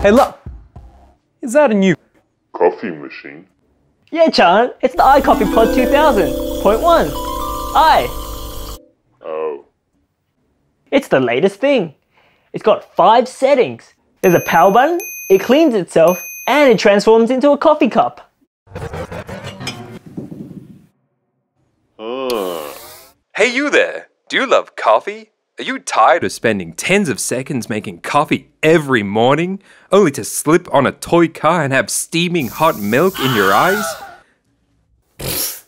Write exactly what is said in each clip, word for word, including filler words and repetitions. Hey look, is that a new coffee machine? Yeah John, it's the iCoffeePod two thousand, point one, I. Oh. It's the latest thing. It's got five settings. There's a power button, it cleans itself, and it transforms into a coffee cup. Uh. Hey you there, do you love coffee? Are you tired of spending tens of seconds making coffee every morning, only to slip on a toy car and have steaming hot milk in your eyes?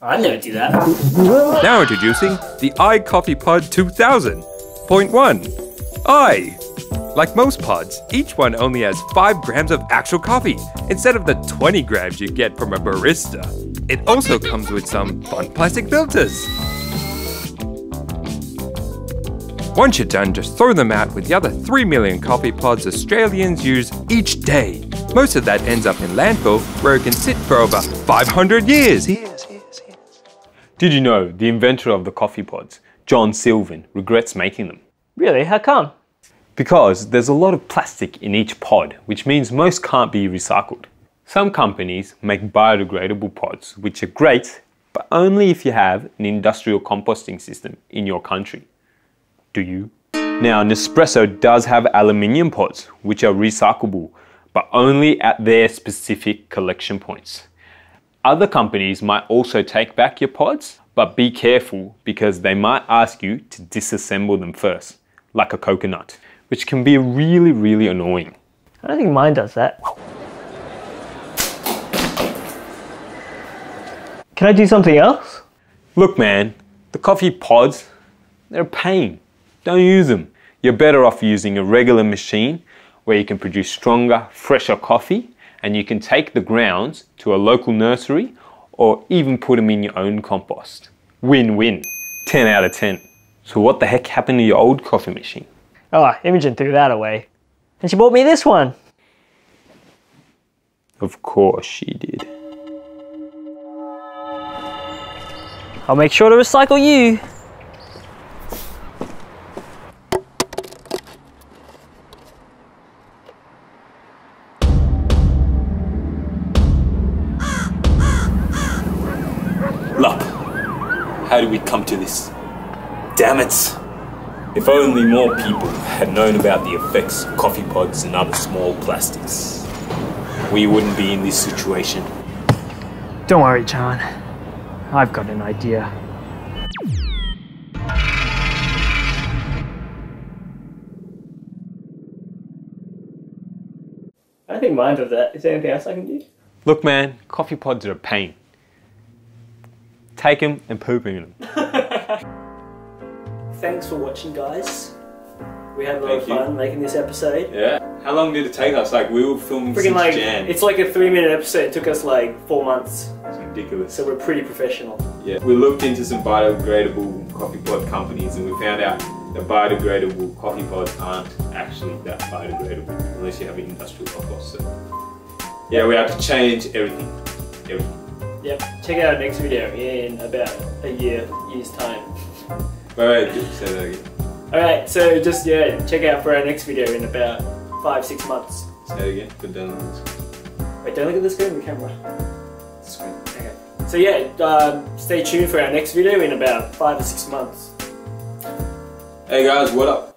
I never do that. Now introducing the iCoffeePod two thousand. Point one, I. Like most pods, each one only has five grams of actual coffee, instead of the twenty grams you get from a barista. It also comes with some fun plastic filters. Once you're done, just throw them out with the other three million coffee pods Australians use each day. Most of that ends up in landfill, where it can sit for over five hundred years. Yes, yes, yes. Did you know the inventor of the coffee pods, John Sylvan, regrets making them? Really? How come? Because there's a lot of plastic in each pod, which means most can't be recycled. Some companies make biodegradable pods, which are great, but only if you have an industrial composting system in your country. Do you? Now, Nespresso does have aluminium pods, which are recyclable, but only at their specific collection points. Other companies might also take back your pods, but be careful because they might ask you to disassemble them first, like a coconut, which can be really, really annoying. I don't think mine does that. Can I do something else? Look, man, the coffee pods, they're a pain. Don't use them. You're better off using a regular machine where you can produce stronger, fresher coffee, and you can take the grounds to a local nursery or even put them in your own compost. Win-win. ten out of ten. So what the heck happened to your old coffee machine? Oh, Imogen threw that away. And she bought me this one. Of course she did. I'll make sure to recycle you. Lup, how did we come to this? Damn it! If only more people had known about the effects of coffee pods and other small plastics, we wouldn't be in this situation. Don't worry, John. I've got an idea. I don't think mine does that. Is there anything else I can do? Look, man, coffee pods are a pain. Take them and poop in them. Thanks for watching, guys. We had a lot Thank of fun you. making this episode. Yeah. How long did it take us? Like, we were filming since like, Jan. It's like a three-minute episode. It took us like four months. It's ridiculous. So we're pretty professional. Yeah. We looked into some biodegradable coffee pod companies, and we found out that biodegradable coffee pods aren't actually that biodegradable unless you have an industrial compost. So, yeah, we have to change everything. Everything. Yep, check out our next video in about a year, year's time. Alright, say that again. Alright, so just, yeah, check out for our next video in about five, six months. Say that again, but don't look at the screen. Wait, don't look at the screen, the camera. The screen, okay. So yeah, um, stay tuned for our next video in about five or six months. Hey guys, what up?